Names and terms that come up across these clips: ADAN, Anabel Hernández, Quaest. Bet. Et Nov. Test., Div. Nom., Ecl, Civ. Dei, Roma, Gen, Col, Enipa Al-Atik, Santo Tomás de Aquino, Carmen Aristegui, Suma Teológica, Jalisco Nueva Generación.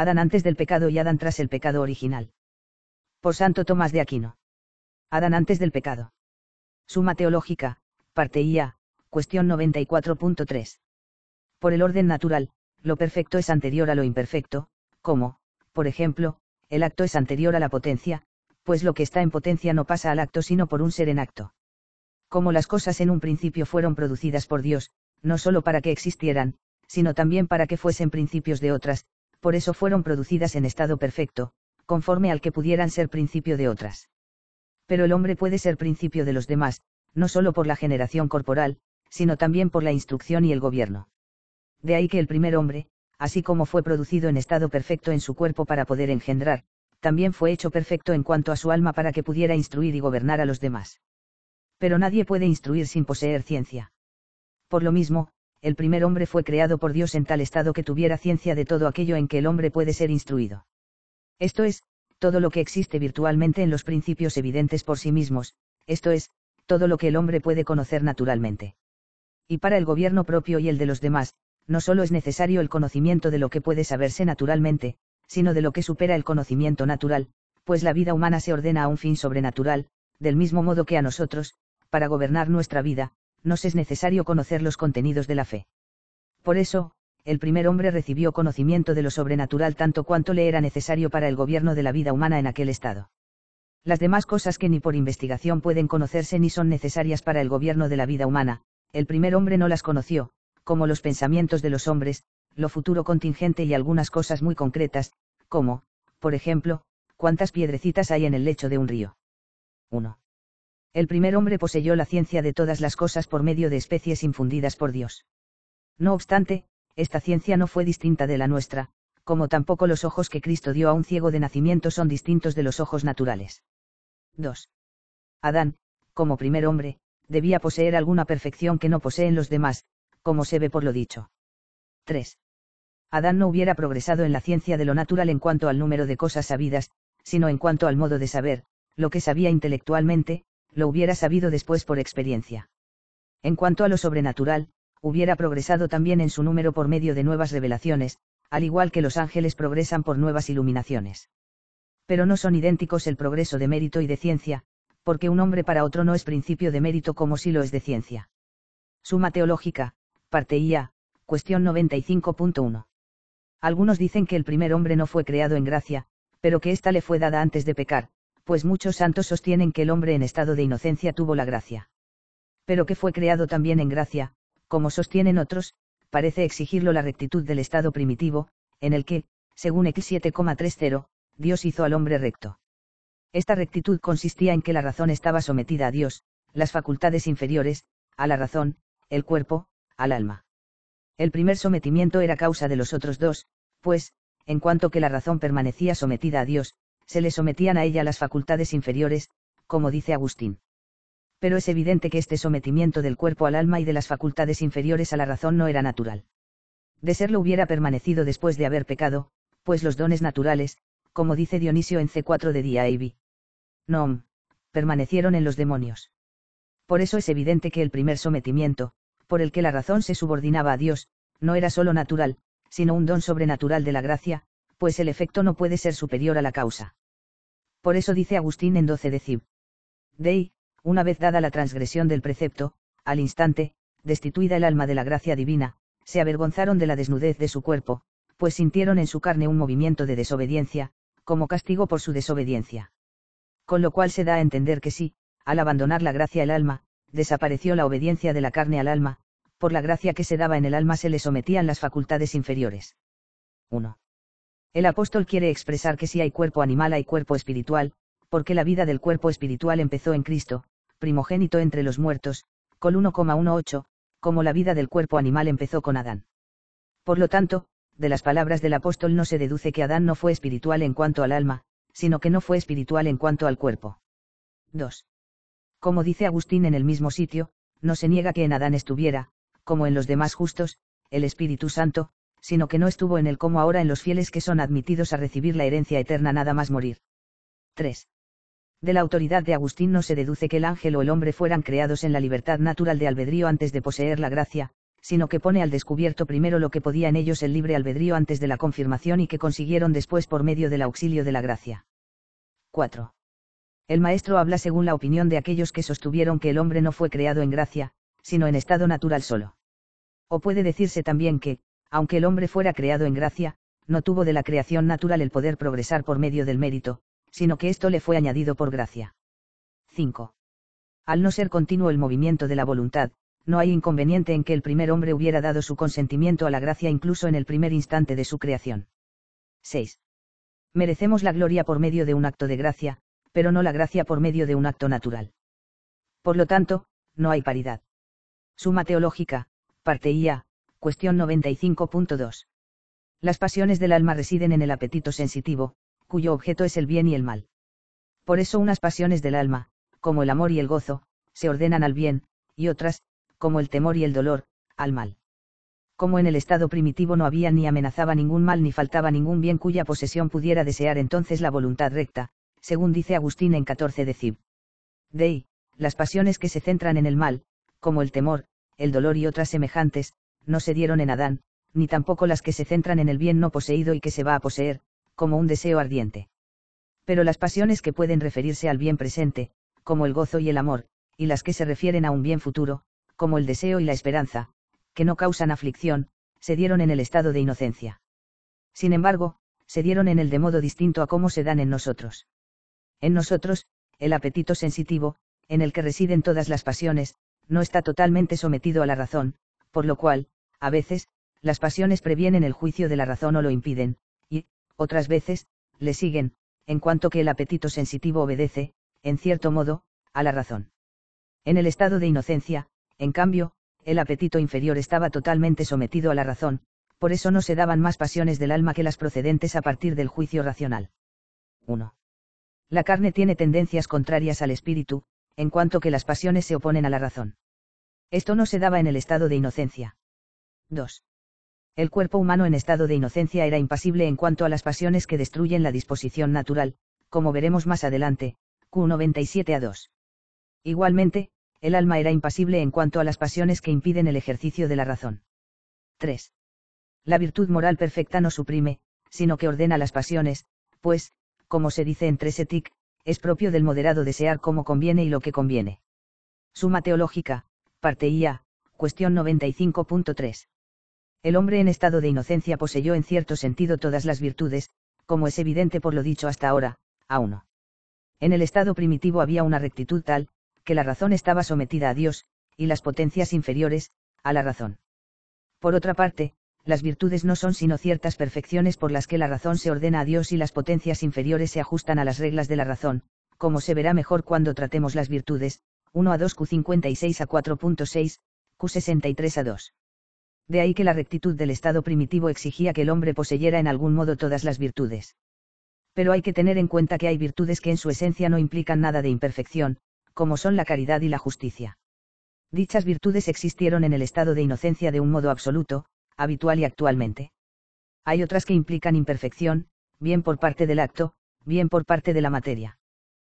Adán antes del pecado y Adán tras el pecado original. Por Santo Tomás de Aquino. Adán antes del pecado. Suma Teológica, parte IA, cuestión 94.3. Por el orden natural, lo perfecto es anterior a lo imperfecto, como, por ejemplo, el acto es anterior a la potencia, pues lo que está en potencia no pasa al acto sino por un ser en acto. Como las cosas en un principio fueron producidas por Dios, no solo para que existieran, sino también para que fuesen principios de otras, por eso fueron producidas en estado perfecto, conforme al que pudieran ser principio de otras. Pero el hombre puede ser principio de los demás, no solo por la generación corporal, sino también por la instrucción y el gobierno. De ahí que el primer hombre, así como fue producido en estado perfecto en su cuerpo para poder engendrar, también fue hecho perfecto en cuanto a su alma para que pudiera instruir y gobernar a los demás. Pero nadie puede instruir sin poseer ciencia. Por lo mismo, el primer hombre fue creado por Dios en tal estado que tuviera ciencia de todo aquello en que el hombre puede ser instruido. Esto es, todo lo que existe virtualmente en los principios evidentes por sí mismos, esto es, todo lo que el hombre puede conocer naturalmente. Y para el gobierno propio y el de los demás, no solo es necesario el conocimiento de lo que puede saberse naturalmente, sino de lo que supera el conocimiento natural, pues la vida humana se ordena a un fin sobrenatural, del mismo modo que a nosotros, para gobernar nuestra vida, nos es necesario conocer los contenidos de la fe. Por eso, el primer hombre recibió conocimiento de lo sobrenatural tanto cuanto le era necesario para el gobierno de la vida humana en aquel estado. Las demás cosas que ni por investigación pueden conocerse ni son necesarias para el gobierno de la vida humana, el primer hombre no las conoció, como los pensamientos de los hombres, lo futuro contingente y algunas cosas muy concretas, como, por ejemplo, cuántas piedrecitas hay en el lecho de un río. 1. El primer hombre poseyó la ciencia de todas las cosas por medio de especies infundidas por Dios. No obstante, esta ciencia no fue distinta de la nuestra, como tampoco los ojos que Cristo dio a un ciego de nacimiento son distintos de los ojos naturales. 2. Adán, como primer hombre, debía poseer alguna perfección que no poseen los demás, como se ve por lo dicho. 3. Adán no hubiera progresado en la ciencia de lo natural en cuanto al número de cosas sabidas, sino en cuanto al modo de saber, lo que sabía intelectualmente, lo hubiera sabido después por experiencia. En cuanto a lo sobrenatural, hubiera progresado también en su número por medio de nuevas revelaciones, al igual que los ángeles progresan por nuevas iluminaciones. Pero no son idénticos el progreso de mérito y de ciencia, porque un hombre para otro no es principio de mérito como si lo es de ciencia. Suma Teológica, parte IA, cuestión 95.1. Algunos dicen que el primer hombre no fue creado en gracia, pero que ésta le fue dada antes de pecar, pues muchos santos sostienen que el hombre en estado de inocencia tuvo la gracia. Pero que fue creado también en gracia, como sostienen otros, parece exigirlo la rectitud del estado primitivo, en el que, según Ecl 7,30, Dios hizo al hombre recto. Esta rectitud consistía en que la razón estaba sometida a Dios, las facultades inferiores, a la razón, el cuerpo, al alma. El primer sometimiento era causa de los otros dos, pues, en cuanto que la razón permanecía sometida a Dios, se le sometían a ella las facultades inferiores, como dice Agustín. Pero es evidente que este sometimiento del cuerpo al alma y de las facultades inferiores a la razón no era natural. De serlo hubiera permanecido después de haber pecado, pues los dones naturales, como dice Dionisio en C4 de Div. Nom., permanecieron en los demonios. Por eso es evidente que el primer sometimiento, por el que la razón se subordinaba a Dios, no era solo natural, sino un don sobrenatural de la gracia, pues el efecto no puede ser superior a la causa. Por eso dice Agustín en 12 de Civ. Dei, una vez dada la transgresión del precepto, al instante, destituida el alma de la gracia divina, se avergonzaron de la desnudez de su cuerpo, pues sintieron en su carne un movimiento de desobediencia, como castigo por su desobediencia. Con lo cual se da a entender que sí, al abandonar la gracia el alma, desapareció la obediencia de la carne al alma, por la gracia que se daba en el alma se le sometían las facultades inferiores. 1. El apóstol quiere expresar que si hay cuerpo animal hay cuerpo espiritual, porque la vida del cuerpo espiritual empezó en Cristo, primogénito entre los muertos, Col 1,18, como la vida del cuerpo animal empezó con Adán. Por lo tanto, de las palabras del apóstol no se deduce que Adán no fue espiritual en cuanto al alma, sino que no fue espiritual en cuanto al cuerpo. 2. Como dice Agustín en el mismo sitio, no se niega que en Adán estuviera, como en los demás justos, el Espíritu Santo, sino que no estuvo en él como ahora en los fieles que son admitidos a recibir la herencia eterna nada más morir. 3. De la autoridad de Agustín no se deduce que el ángel o el hombre fueran creados en la libertad natural de albedrío antes de poseer la gracia, sino que pone al descubierto primero lo que podía en ellos el libre albedrío antes de la confirmación y que consiguieron después por medio del auxilio de la gracia. 4. El maestro habla según la opinión de aquellos que sostuvieron que el hombre no fue creado en gracia, sino en estado natural solo. O puede decirse también que, aunque el hombre fuera creado en gracia, no tuvo de la creación natural el poder progresar por medio del mérito, sino que esto le fue añadido por gracia. 5. Al no ser continuo el movimiento de la voluntad, no hay inconveniente en que el primer hombre hubiera dado su consentimiento a la gracia incluso en el primer instante de su creación. 6. Merecemos la gloria por medio de un acto de gracia, pero no la gracia por medio de un acto natural. Por lo tanto, no hay paridad. Suma Teológica, parte IA, cuestión 95.2. Las pasiones del alma residen en el apetito sensitivo, cuyo objeto es el bien y el mal. Por eso unas pasiones del alma, como el amor y el gozo, se ordenan al bien, y otras, como el temor y el dolor, al mal. Como en el estado primitivo no había ni amenazaba ningún mal ni faltaba ningún bien cuya posesión pudiera desear entonces la voluntad recta, según dice Agustín en 14 de Civ. Dei, las pasiones que se centran en el mal, como el temor, el dolor y otras semejantes, no se dieron en Adán, ni tampoco las que se centran en el bien no poseído y que se va a poseer, como un deseo ardiente. Pero las pasiones que pueden referirse al bien presente, como el gozo y el amor, y las que se refieren a un bien futuro, como el deseo y la esperanza, que no causan aflicción, se dieron en el estado de inocencia. Sin embargo, se dieron en él de modo distinto a cómo se dan en nosotros. En nosotros, el apetito sensitivo, en el que residen todas las pasiones, no está totalmente sometido a la razón, por lo cual, a veces, las pasiones previenen el juicio de la razón o lo impiden, y, otras veces, le siguen, en cuanto que el apetito sensitivo obedece, en cierto modo, a la razón. En el estado de inocencia, en cambio, el apetito inferior estaba totalmente sometido a la razón, por eso no se daban más pasiones del alma que las procedentes a partir del juicio racional. 1. La carne tiene tendencias contrarias al espíritu, en cuanto que las pasiones se oponen a la razón. Esto no se daba en el estado de inocencia. 2. El cuerpo humano en estado de inocencia era impasible en cuanto a las pasiones que destruyen la disposición natural, como veremos más adelante, Q97A2. Igualmente, el alma era impasible en cuanto a las pasiones que impiden el ejercicio de la razón. 3. La virtud moral perfecta no suprime, sino que ordena las pasiones, pues, como se dice en 3 Etic, es propio del moderado desear como conviene y lo que conviene. Suma Teológica, parte IA, cuestión 95.3. El hombre en estado de inocencia poseyó en cierto sentido todas las virtudes, como es evidente por lo dicho hasta ahora, A1. En el estado primitivo había una rectitud tal, que la razón estaba sometida a Dios, y las potencias inferiores, a la razón. Por otra parte, las virtudes no son sino ciertas perfecciones por las que la razón se ordena a Dios y las potencias inferiores se ajustan a las reglas de la razón, como se verá mejor cuando tratemos las virtudes, 1A2 Q56A4.6, Q63A2. De ahí que la rectitud del estado primitivo exigía que el hombre poseyera en algún modo todas las virtudes. Pero hay que tener en cuenta que hay virtudes que en su esencia no implican nada de imperfección, como son la caridad y la justicia. Dichas virtudes existieron en el estado de inocencia de un modo absoluto, habitual y actualmente. Hay otras que implican imperfección, bien por parte del acto, bien por parte de la materia.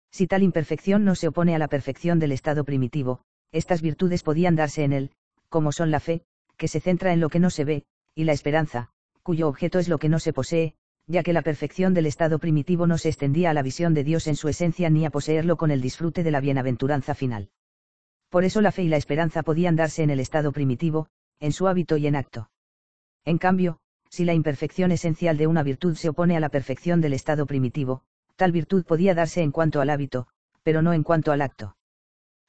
Si tal imperfección no se opone a la perfección del estado primitivo, estas virtudes podían darse en él, como son la fe, que se centra en lo que no se ve, y la esperanza, cuyo objeto es lo que no se posee, ya que la perfección del estado primitivo no se extendía a la visión de Dios en su esencia ni a poseerlo con el disfrute de la bienaventuranza final. Por eso la fe y la esperanza podían darse en el estado primitivo, en su hábito y en acto. En cambio, si la imperfección esencial de una virtud se opone a la perfección del estado primitivo, tal virtud podía darse en cuanto al hábito, pero no en cuanto al acto.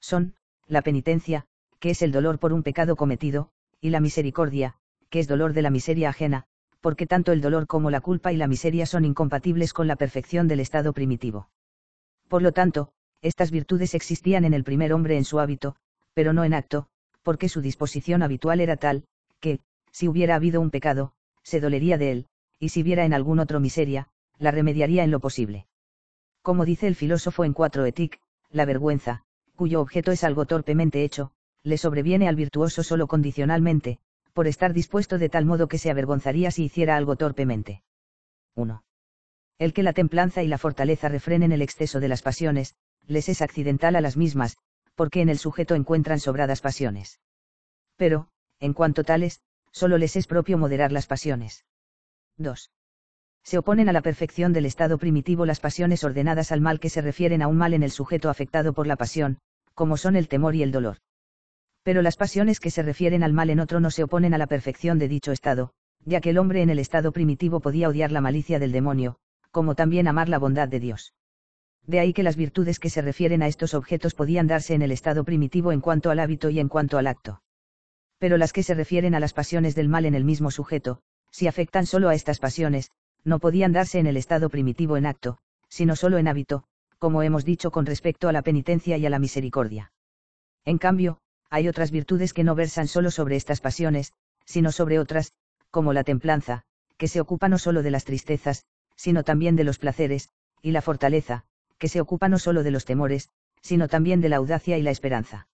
Son, la penitencia, que es el dolor por un pecado cometido, y la misericordia, que es dolor de la miseria ajena, porque tanto el dolor como la culpa y la miseria son incompatibles con la perfección del estado primitivo. Por lo tanto, estas virtudes existían en el primer hombre en su hábito, pero no en acto, porque su disposición habitual era tal, que, si hubiera habido un pecado, se dolería de él, y si viera en algún otro miseria, la remediaría en lo posible. Como dice el filósofo en 4 Etic, la vergüenza, cuyo objeto es algo torpemente hecho, le sobreviene al virtuoso solo condicionalmente, por estar dispuesto de tal modo que se avergonzaría si hiciera algo torpemente. 1. El que la templanza y la fortaleza refrenen el exceso de las pasiones, les es accidental a las mismas, porque en el sujeto encuentran sobradas pasiones. Pero, en cuanto tales, solo les es propio moderar las pasiones. 2. Se oponen a la perfección del estado primitivo las pasiones ordenadas al mal que se refieren a un mal en el sujeto afectado por la pasión, como son el temor y el dolor. Pero las pasiones que se refieren al mal en otro no se oponen a la perfección de dicho estado, ya que el hombre en el estado primitivo podía odiar la malicia del demonio, como también amar la bondad de Dios. De ahí que las virtudes que se refieren a estos objetos podían darse en el estado primitivo en cuanto al hábito y en cuanto al acto. Pero las que se refieren a las pasiones del mal en el mismo sujeto, si afectan solo a estas pasiones, no podían darse en el estado primitivo en acto, sino solo en hábito, como hemos dicho con respecto a la penitencia y a la misericordia. En cambio, hay otras virtudes que no versan solo sobre estas pasiones, sino sobre otras, como la templanza, que se ocupa no solo de las tristezas, sino también de los placeres, y la fortaleza, que se ocupa no solo de los temores, sino también de la audacia y la esperanza.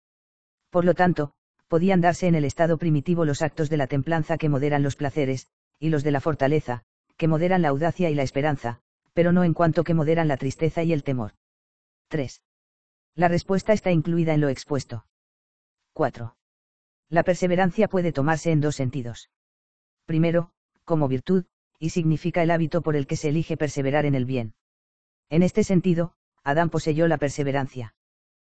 Por lo tanto, podían darse en el estado primitivo los actos de la templanza que moderan los placeres, y los de la fortaleza, que moderan la audacia y la esperanza, pero no en cuanto que moderan la tristeza y el temor. 3. La respuesta está incluida en lo expuesto. 4. La perseverancia puede tomarse en dos sentidos. Primero, como virtud, y significa el hábito por el que se elige perseverar en el bien. En este sentido, Adán poseyó la perseverancia.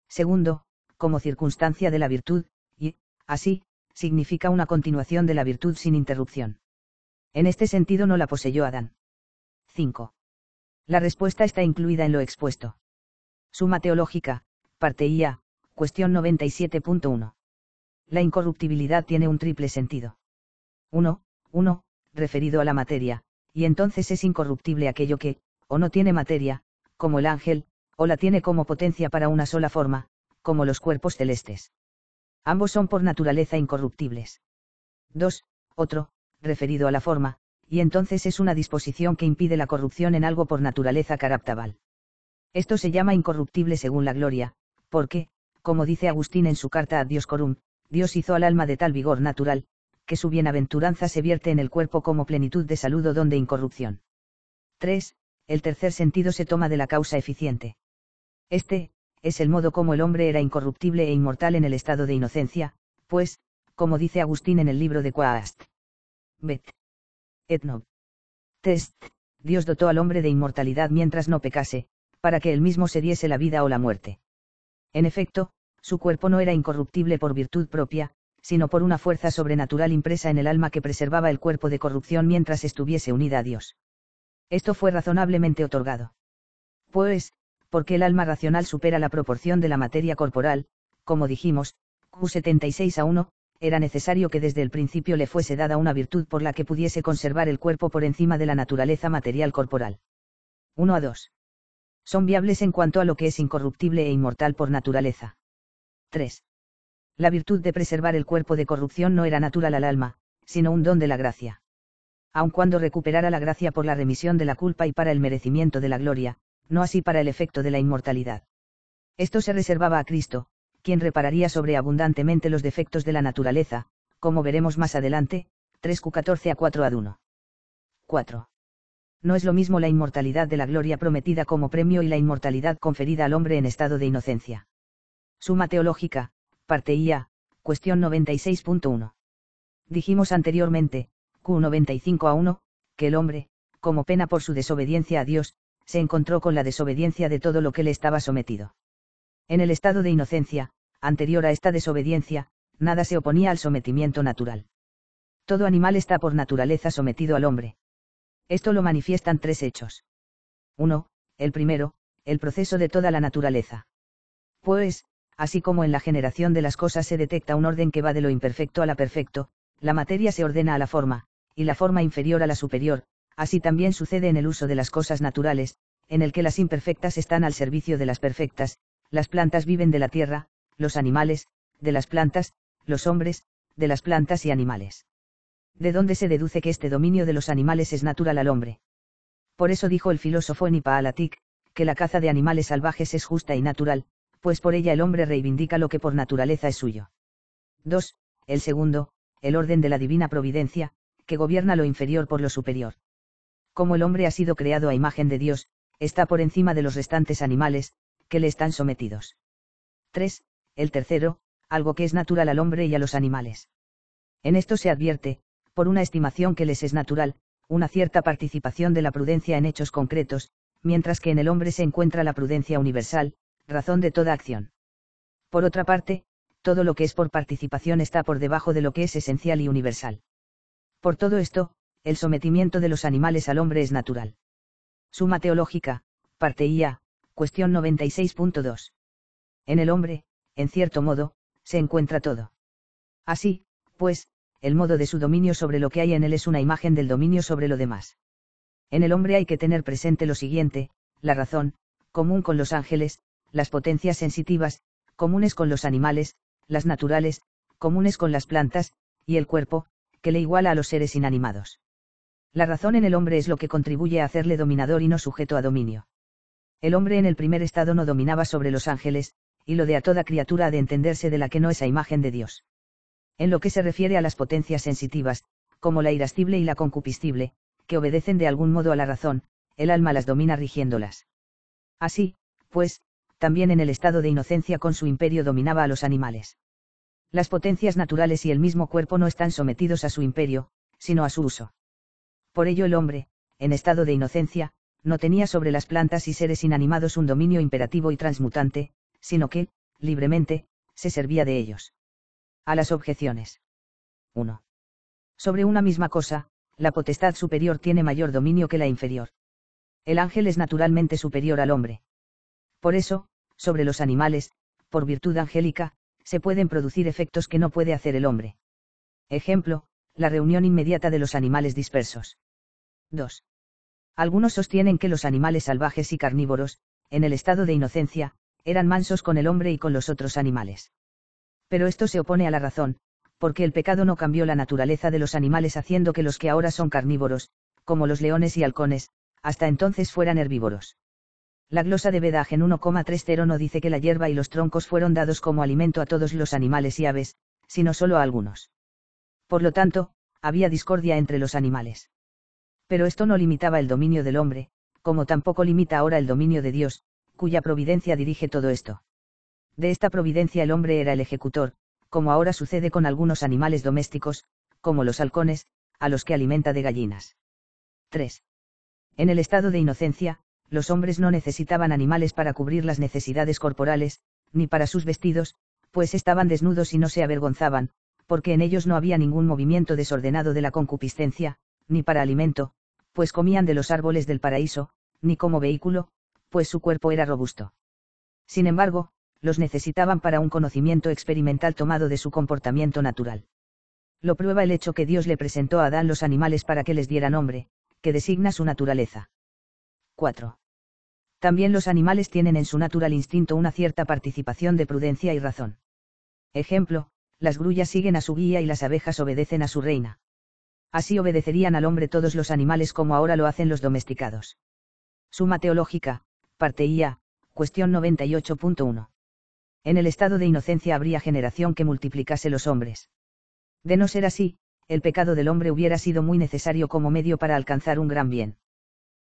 Segundo, como circunstancia de la virtud, y, así, significa una continuación de la virtud sin interrupción. En este sentido no la poseyó Adán. 5. La respuesta está incluida en lo expuesto. Suma Teológica, parte IA, cuestión 97.1. La incorruptibilidad tiene un triple sentido. 1. Referido a la materia, y entonces es incorruptible aquello que, o no tiene materia, como el ángel, o la tiene como potencia para una sola forma, como los cuerpos celestes. Ambos son por naturaleza incorruptibles. 2. Otro, referido a la forma, y entonces es una disposición que impide la corrupción en algo por naturaleza caractabal. Esto se llama incorruptible según la gloria, porque, como dice Agustín en su carta a Dios Corum, Dios hizo al alma de tal vigor natural, que su bienaventuranza se vierte en el cuerpo como plenitud de salud o don de incorrupción. 3. El tercer sentido se toma de la causa eficiente. Este, es el modo como el hombre era incorruptible e inmortal en el estado de inocencia, pues, como dice Agustín en el libro de Quaest. Bet. Et Nov. Test. Dios dotó al hombre de inmortalidad mientras no pecase, para que él mismo se diese la vida o la muerte. En efecto, su cuerpo no era incorruptible por virtud propia, sino por una fuerza sobrenatural impresa en el alma que preservaba el cuerpo de corrupción mientras estuviese unida a Dios. Esto fue razonablemente otorgado. Pues, porque el alma racional supera la proporción de la materia corporal, como dijimos, Q76:1, era necesario que desde el principio le fuese dada una virtud por la que pudiese conservar el cuerpo por encima de la naturaleza material corporal. 1-2. Son viables en cuanto a lo que es incorruptible e inmortal por naturaleza. 3. La virtud de preservar el cuerpo de corrupción no era natural al alma, sino un don de la gracia. Aun cuando recuperara la gracia por la remisión de la culpa y para el merecimiento de la gloria, no así para el efecto de la inmortalidad. Esto se reservaba a Cristo, quien repararía sobreabundantemente los defectos de la naturaleza, como veremos más adelante, 3Q14:4-1. 4. No es lo mismo la inmortalidad de la gloria prometida como premio y la inmortalidad conferida al hombre en estado de inocencia. Suma Teológica, parte IA, cuestión 96.1. Dijimos anteriormente, Q95:1, que el hombre, como pena por su desobediencia a Dios, se encontró con la desobediencia de todo lo que le estaba sometido. En el estado de inocencia, anterior a esta desobediencia, nada se oponía al sometimiento natural. Todo animal está por naturaleza sometido al hombre. Esto lo manifiestan tres hechos. 1. El primero, el proceso de toda la naturaleza. Pues, así como en la generación de las cosas se detecta un orden que va de lo imperfecto a la perfecto, la materia se ordena a la forma, y la forma inferior a la superior, así también sucede en el uso de las cosas naturales, en el que las imperfectas están al servicio de las perfectas, las plantas viven de la tierra, los animales, de las plantas, los hombres, de las plantas y animales. ¿De dónde se deduce que este dominio de los animales es natural al hombre? Por eso dijo el filósofo Enipa Al-Atik, que la caza de animales salvajes es justa y natural, pues por ella el hombre reivindica lo que por naturaleza es suyo. 2. El segundo, el orden de la divina providencia, que gobierna lo inferior por lo superior. Como el hombre ha sido creado a imagen de Dios, está por encima de los restantes animales, que le están sometidos. 3. El tercero, algo que es natural al hombre y a los animales. En esto se advierte, por una estimación que les es natural, una cierta participación de la prudencia en hechos concretos, mientras que en el hombre se encuentra la prudencia universal, razón de toda acción. Por otra parte, todo lo que es por participación está por debajo de lo que es esencial y universal. Por todo esto, el sometimiento de los animales al hombre es natural. Suma Teológica, parte IA, cuestión 96.2. En el hombre, en cierto modo, se encuentra todo. Así, pues, el modo de su dominio sobre lo que hay en él es una imagen del dominio sobre lo demás. En el hombre hay que tener presente lo siguiente: la razón, común con los ángeles, las potencias sensitivas, comunes con los animales, las naturales, comunes con las plantas, y el cuerpo, que le iguala a los seres inanimados. La razón en el hombre es lo que contribuye a hacerle dominador y no sujeto a dominio. El hombre en el primer estado no dominaba sobre los ángeles, y lo de a toda criatura ha de entenderse de la que no es a imagen de Dios. En lo que se refiere a las potencias sensitivas, como la irascible y la concupiscible, que obedecen de algún modo a la razón, el alma las domina rigiéndolas. Así, pues, también en el estado de inocencia con su imperio dominaba a los animales. Las potencias naturales y el mismo cuerpo no están sometidos a su imperio, sino a su uso. Por ello el hombre, en estado de inocencia, no tenía sobre las plantas y seres inanimados un dominio imperativo y transmutante, sino que, libremente, se servía de ellos. A las objeciones. 1. Sobre una misma cosa, la potestad superior tiene mayor dominio que la inferior. El ángel es naturalmente superior al hombre. Por eso, sobre los animales, por virtud angélica, se pueden producir efectos que no puede hacer el hombre. Ejemplo, la reunión inmediata de los animales dispersos. 2. Algunos sostienen que los animales salvajes y carnívoros, en el estado de inocencia, eran mansos con el hombre y con los otros animales. Pero esto se opone a la razón, porque el pecado no cambió la naturaleza de los animales haciendo que los que ahora son carnívoros, como los leones y halcones, hasta entonces fueran herbívoros. La glosa de Vedagen 1,30 no dice que la hierba y los troncos fueron dados como alimento a todos los animales y aves, sino solo a algunos. Por lo tanto, había discordia entre los animales. Pero esto no limitaba el dominio del hombre, como tampoco limita ahora el dominio de Dios, cuya providencia dirige todo esto. De esta providencia el hombre era el ejecutor, como ahora sucede con algunos animales domésticos, como los halcones, a los que alimenta de gallinas. 3. En el estado de inocencia, los hombres no necesitaban animales para cubrir las necesidades corporales, ni para sus vestidos, pues estaban desnudos y no se avergonzaban, porque en ellos no había ningún movimiento desordenado de la concupiscencia, ni para alimento, pues comían de los árboles del paraíso, ni como vehículo, pues su cuerpo era robusto. Sin embargo, los necesitaban para un conocimiento experimental tomado de su comportamiento natural. Lo prueba el hecho que Dios le presentó a Adán los animales para que les diera nombre, que designa su naturaleza. 4. También los animales tienen en su natural instinto una cierta participación de prudencia y razón. Ejemplo, las grullas siguen a su guía y las abejas obedecen a su reina. Así obedecerían al hombre todos los animales como ahora lo hacen los domesticados. Suma Teológica, parte IA, cuestión 98.1. En el estado de inocencia habría generación que multiplicase los hombres. De no ser así, el pecado del hombre hubiera sido muy necesario como medio para alcanzar un gran bien.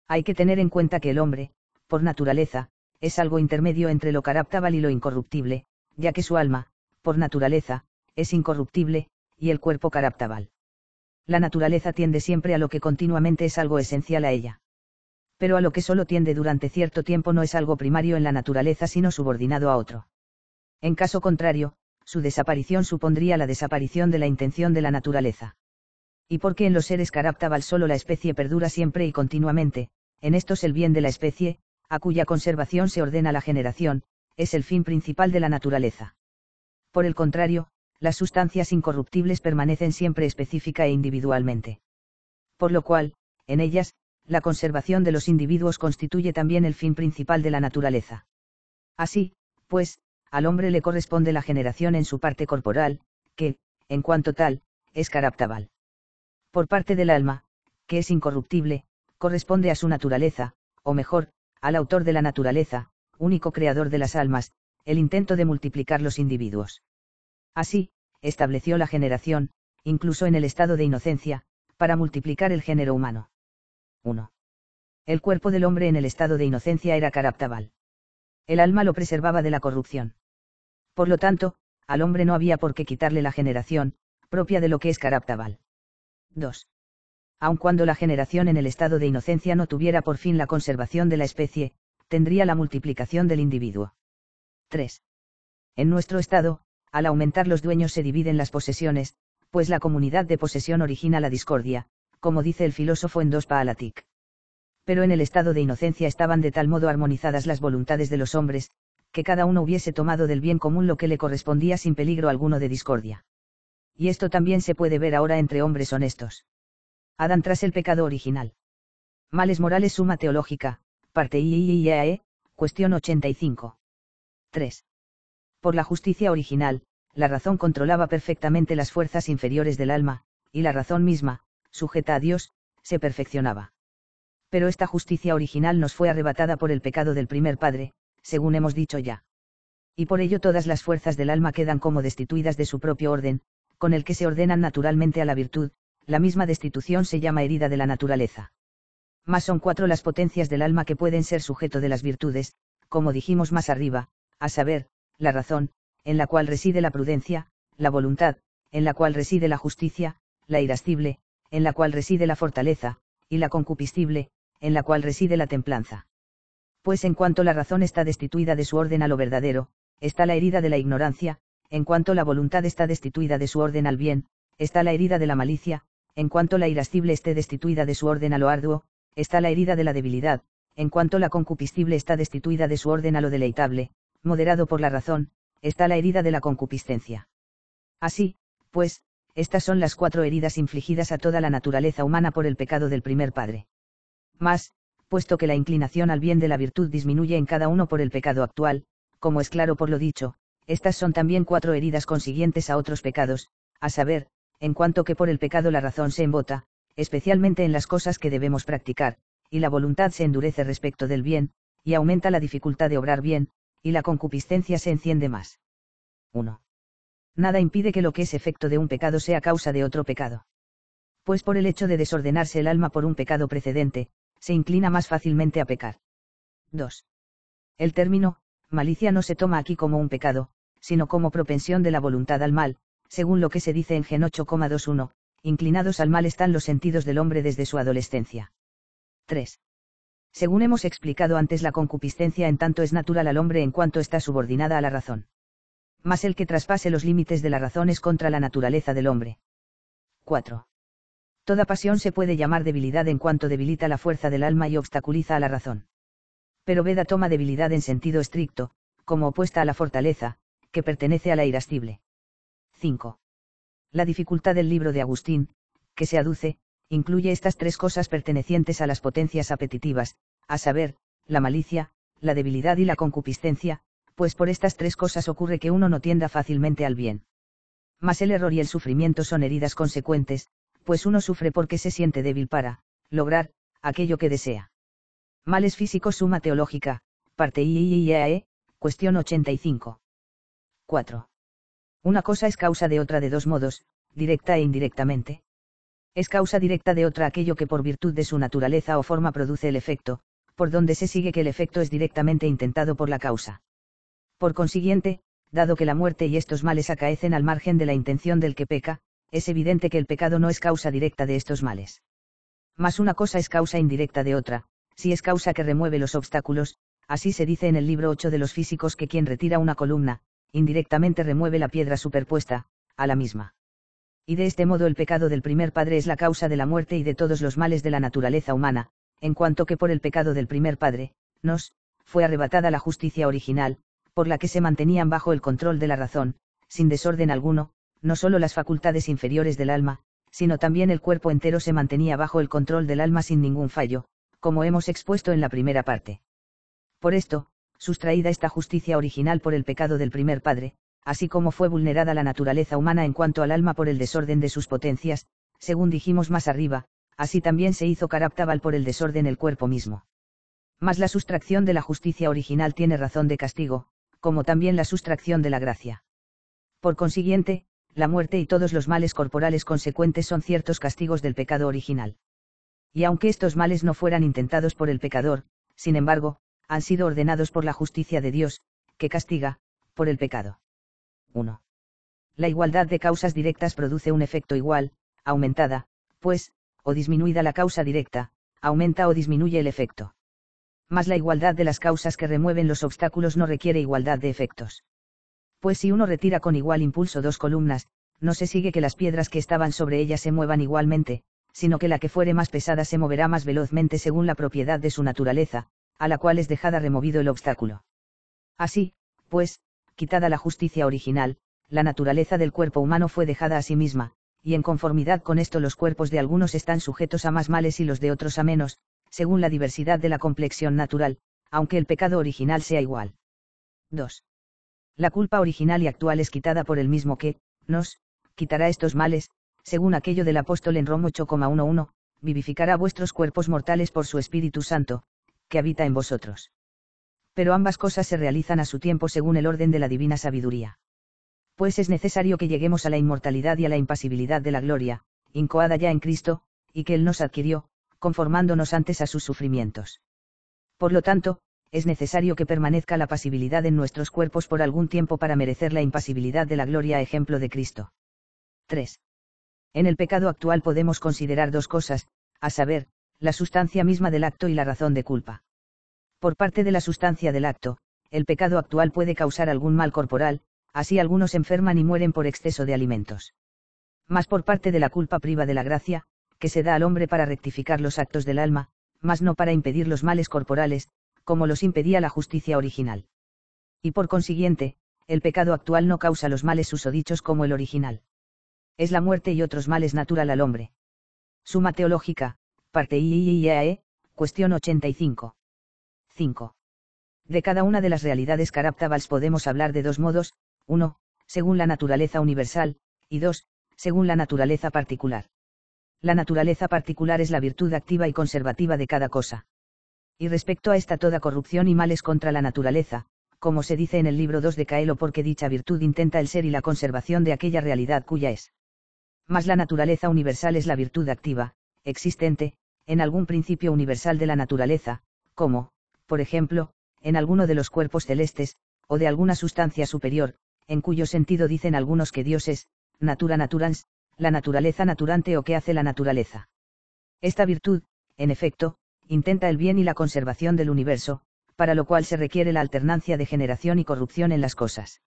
Hay que tener en cuenta que el hombre, por naturaleza, es algo intermedio entre lo caraptábal y lo incorruptible, ya que su alma, por naturaleza, es incorruptible, y el cuerpo caraptábal. La naturaleza tiende siempre a lo que continuamente es algo esencial a ella. Pero a lo que solo tiende durante cierto tiempo no es algo primario en la naturaleza sino subordinado a otro. En caso contrario, su desaparición supondría la desaparición de la intención de la naturaleza. Y porque en los seres caraptábal solo la especie perdura siempre y continuamente, en estos el bien de la especie, a cuya conservación se ordena la generación, es el fin principal de la naturaleza. Por el contrario, las sustancias incorruptibles permanecen siempre específica e individualmente. Por lo cual, en ellas, la conservación de los individuos constituye también el fin principal de la naturaleza. Así, pues, al hombre le corresponde la generación en su parte corporal, que, en cuanto tal, es caraptábal. Por parte del alma, que es incorruptible, corresponde a su naturaleza, o mejor, al autor de la naturaleza, único creador de las almas, el intento de multiplicar los individuos. Así, estableció la generación, incluso en el estado de inocencia, para multiplicar el género humano. 1. El cuerpo del hombre en el estado de inocencia era caraptábal. El alma lo preservaba de la corrupción. Por lo tanto, al hombre no había por qué quitarle la generación, propia de lo que es Caraptabal. 2. Aun cuando la generación en el estado de inocencia no tuviera por fin la conservación de la especie, tendría la multiplicación del individuo. 3. En nuestro estado, al aumentar los dueños se dividen las posesiones, pues la comunidad de posesión origina la discordia, como dice el filósofo Enipa Al-Atik. Pero en el estado de inocencia estaban de tal modo armonizadas las voluntades de los hombres, que cada uno hubiese tomado del bien común lo que le correspondía sin peligro alguno de discordia. Y esto también se puede ver ahora entre hombres honestos. Adán tras el pecado original. Males morales Suma Teológica, parte IIIAE, cuestión 85. 3. Por la justicia original, la razón controlaba perfectamente las fuerzas inferiores del alma, y la razón misma, sujeta a Dios, se perfeccionaba. Pero esta justicia original nos fue arrebatada por el pecado del primer padre, según hemos dicho ya. Y por ello todas las fuerzas del alma quedan como destituidas de su propio orden, con el que se ordenan naturalmente a la virtud, la misma destitución se llama herida de la naturaleza. Mas son 4 las potencias del alma que pueden ser sujeto de las virtudes, como dijimos más arriba, a saber, la razón, en la cual reside la prudencia, la voluntad, en la cual reside la justicia, la irascible, en la cual reside la fortaleza, y la concupiscible, en la cual reside la templanza. Pues en cuanto la razón está destituida de su orden a lo verdadero, está la herida de la ignorancia. En cuanto la voluntad está destituida de su orden al bien, está la herida de la malicia, en cuanto la irascible esté destituida de su orden a lo arduo, está la herida de la debilidad, en cuanto la concupiscible está destituida de su orden a lo deleitable, moderado por la razón, está la herida de la concupiscencia. Así, pues, estas son las 4 heridas infligidas a toda la naturaleza humana por el pecado del primer padre. Mas, puesto que la inclinación al bien de la virtud disminuye en cada uno por el pecado actual, como es claro por lo dicho, estas son también 4 heridas consiguientes a otros pecados, a saber, en cuanto que por el pecado la razón se embota, especialmente en las cosas que debemos practicar, y la voluntad se endurece respecto del bien, y aumenta la dificultad de obrar bien, y la concupiscencia se enciende más. 1. Nada impide que lo que es efecto de un pecado sea causa de otro pecado. Pues por el hecho de desordenarse el alma por un pecado precedente, se inclina más fácilmente a pecar. 2. El término malicia no se toma aquí como un pecado, sino como propensión de la voluntad al mal, según lo que se dice en Gen 8,21, inclinados al mal están los sentidos del hombre desde su adolescencia. 3. Según hemos explicado antes, la concupiscencia en tanto es natural al hombre en cuanto está subordinada a la razón. Mas el que traspase los límites de la razón es contra la naturaleza del hombre. 4. Toda pasión se puede llamar debilidad en cuanto debilita la fuerza del alma y obstaculiza a la razón. Pero Veda toma debilidad en sentido estricto, como opuesta a la fortaleza, que pertenece a la irascible. 5. La dificultad del libro de Agustín, que se aduce, incluye estas 3 cosas pertenecientes a las potencias apetitivas, a saber, la malicia, la debilidad y la concupiscencia, pues por estas 3 cosas ocurre que uno no tienda fácilmente al bien. Mas el error y el sufrimiento son heridas consecuentes, pues uno sufre porque se siente débil para lograr aquello que desea. Males físicos Suma Teológica, parte IIIAE, cuestión 85. 4. Una cosa es causa de otra de 2 modos, directa e indirectamente. Es causa directa de otra aquello que por virtud de su naturaleza o forma produce el efecto, por donde se sigue que el efecto es directamente intentado por la causa. Por consiguiente, dado que la muerte y estos males acaecen al margen de la intención del que peca, es evidente que el pecado no es causa directa de estos males. Mas una cosa es causa indirecta de otra, si es causa que remueve los obstáculos, así se dice en el libro 8 de los físicos que quien retira una columna, indirectamente remueve la piedra superpuesta, a la misma. Y de este modo el pecado del primer padre es la causa de la muerte y de todos los males de la naturaleza humana, en cuanto que por el pecado del primer padre, nos fue arrebatada la justicia original, por la que se mantenían bajo el control de la razón, sin desorden alguno, no solo las facultades inferiores del alma, sino también el cuerpo entero se mantenía bajo el control del alma sin ningún fallo, como hemos expuesto en la primera parte. Por esto, sustraída esta justicia original por el pecado del primer padre, así como fue vulnerada la naturaleza humana en cuanto al alma por el desorden de sus potencias, según dijimos más arriba, así también se hizo Caraptabal por el desorden el cuerpo mismo. Mas la sustracción de la justicia original tiene razón de castigo, como también la sustracción de la gracia. Por consiguiente, la muerte y todos los males corporales consecuentes son ciertos castigos del pecado original. Y aunque estos males no fueran intentados por el pecador, sin embargo, han sido ordenados por la justicia de Dios, que castiga, por el pecado. 1. la igualdad de causas directas produce un efecto igual, aumentada, pues, o disminuida la causa directa, aumenta o disminuye el efecto. Mas la igualdad de las causas que remueven los obstáculos no requiere igualdad de efectos. Pues si uno retira con igual impulso dos columnas, no se sigue que las piedras que estaban sobre ellas se muevan igualmente, sino que la que fuere más pesada se moverá más velozmente según la propiedad de su naturaleza, a la cual es dejada removido el obstáculo. Así, pues, quitada la justicia original, la naturaleza del cuerpo humano fue dejada a sí misma, y en conformidad con esto los cuerpos de algunos están sujetos a más males y los de otros a menos, según la diversidad de la complexión natural, aunque el pecado original sea igual. 2. La culpa original y actual es quitada por el mismo que nos quitará estos males, según aquello del apóstol en Roma 8,11, vivificará vuestros cuerpos mortales por su Espíritu Santo, que habita en vosotros. Pero ambas cosas se realizan a su tiempo según el orden de la divina sabiduría. Pues es necesario que lleguemos a la inmortalidad y a la impasibilidad de la gloria, incoada ya en Cristo, y que Él nos adquirió, conformándonos antes a sus sufrimientos. Por lo tanto, es necesario que permanezca la pasibilidad en nuestros cuerpos por algún tiempo para merecer la impasibilidad de la gloria, ejemplo de Cristo. 3. En el pecado actual podemos considerar dos cosas, a saber, la sustancia misma del acto y la razón de culpa. Por parte de la sustancia del acto, el pecado actual puede causar algún mal corporal, así algunos enferman y mueren por exceso de alimentos. Mas por parte de la culpa priva de la gracia, que se da al hombre para rectificar los actos del alma, mas no para impedir los males corporales, como los impedía la justicia original. Y por consiguiente, el pecado actual no causa los males susodichos como el original. Es la muerte y otros males natural al hombre. Suma Teológica, parte IIIAE, cuestión 85. 5. De cada una de las realidades carácteres podemos hablar de dos modos, 1. Según la naturaleza universal, y 2. Según la naturaleza particular. La naturaleza particular es la virtud activa y conservativa de cada cosa. Y respecto a esta toda corrupción y males contra la naturaleza, como se dice en el libro 2 de Caelo, porque dicha virtud intenta el ser y la conservación de aquella realidad cuya es. Mas la naturaleza universal es la virtud activa, existente, en algún principio universal de la naturaleza, como, por ejemplo, en alguno de los cuerpos celestes, o de alguna sustancia superior, en cuyo sentido dicen algunos que Dios es, natura naturans, la naturaleza naturante o que hace la naturaleza. Esta virtud, en efecto, intenta el bien y la conservación del universo, para lo cual se requiere la alternancia de generación y corrupción en las cosas.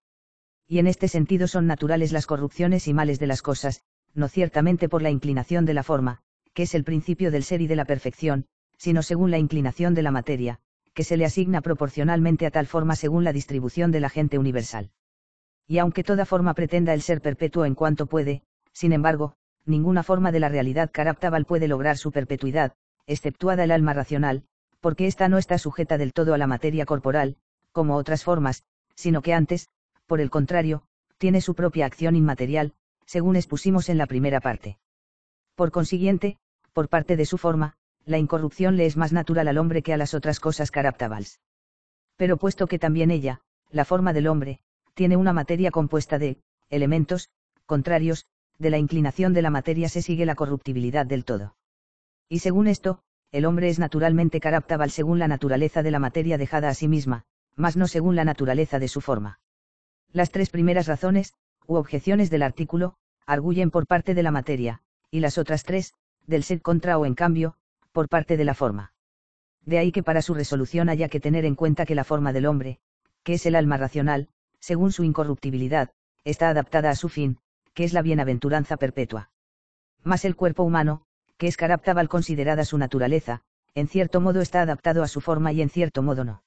Y en este sentido son naturales las corrupciones y males de las cosas, no ciertamente por la inclinación de la forma, que es el principio del ser y de la perfección, sino según la inclinación de la materia, que se le asigna proporcionalmente a tal forma según la distribución del agente universal. Y aunque toda forma pretenda el ser perpetuo en cuanto puede, sin embargo, ninguna forma de la realidad caráctabal puede lograr su perpetuidad, exceptuada el alma racional, porque ésta no está sujeta del todo a la materia corporal, como otras formas, sino que antes, por el contrario, tiene su propia acción inmaterial, según expusimos en la primera parte. Por consiguiente, por parte de su forma, la incorrupción le es más natural al hombre que a las otras cosas caráctabals. Pero puesto que también ella, la forma del hombre, tiene una materia compuesta de elementos contrarios, de la inclinación de la materia se sigue la corruptibilidad del todo. Y según esto, el hombre es naturalmente caráctabal según la naturaleza de la materia dejada a sí misma, mas no según la naturaleza de su forma. Las tres primeras razones, u objeciones del artículo, arguyen por parte de la materia, y las otras tres, del ser contra o en cambio, por parte de la forma. De ahí que para su resolución haya que tener en cuenta que la forma del hombre, que es el alma racional, según su incorruptibilidad, está adaptada a su fin, que es la bienaventuranza perpetua. Mas el cuerpo humano, que es caráctabal considerada su naturaleza, en cierto modo está adaptado a su forma y en cierto modo no.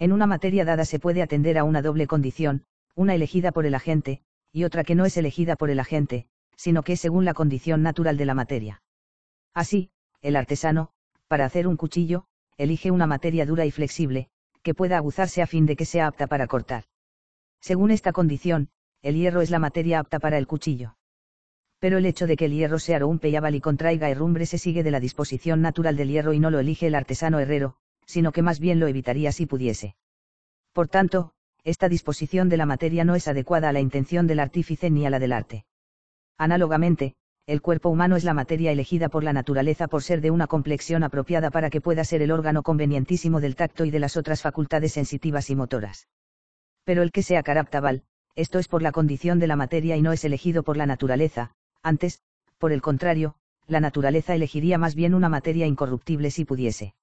En una materia dada se puede atender a una doble condición, una elegida por el agente, y otra que no es elegida por el agente, sino que es según la condición natural de la materia. Así, el artesano, para hacer un cuchillo, elige una materia dura y flexible, que pueda aguzarse a fin de que sea apta para cortar. Según esta condición, el hierro es la materia apta para el cuchillo. Pero el hecho de que el hierro sea rompeyabal y contraiga herrumbre se sigue de la disposición natural del hierro y no lo elige el artesano herrero, sino que más bien lo evitaría si pudiese. Por tanto, esta disposición de la materia no es adecuada a la intención del artífice ni a la del arte. Análogamente, el cuerpo humano es la materia elegida por la naturaleza por ser de una complexión apropiada para que pueda ser el órgano convenientísimo del tacto y de las otras facultades sensitivas y motoras. Pero el que sea caráctabal, Esto es por la condición de la materia y no es elegido por la naturaleza, antes, por el contrario, la naturaleza elegiría más bien una materia incorruptible si pudiese.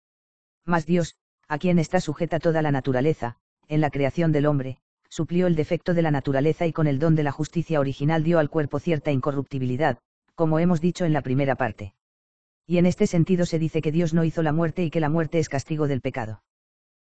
Mas Dios, a quien está sujeta toda la naturaleza, en la creación del hombre, suplió el defecto de la naturaleza y con el don de la justicia original dio al cuerpo cierta incorruptibilidad, como hemos dicho en la primera parte. Y en este sentido se dice que Dios no hizo la muerte y que la muerte es castigo del pecado.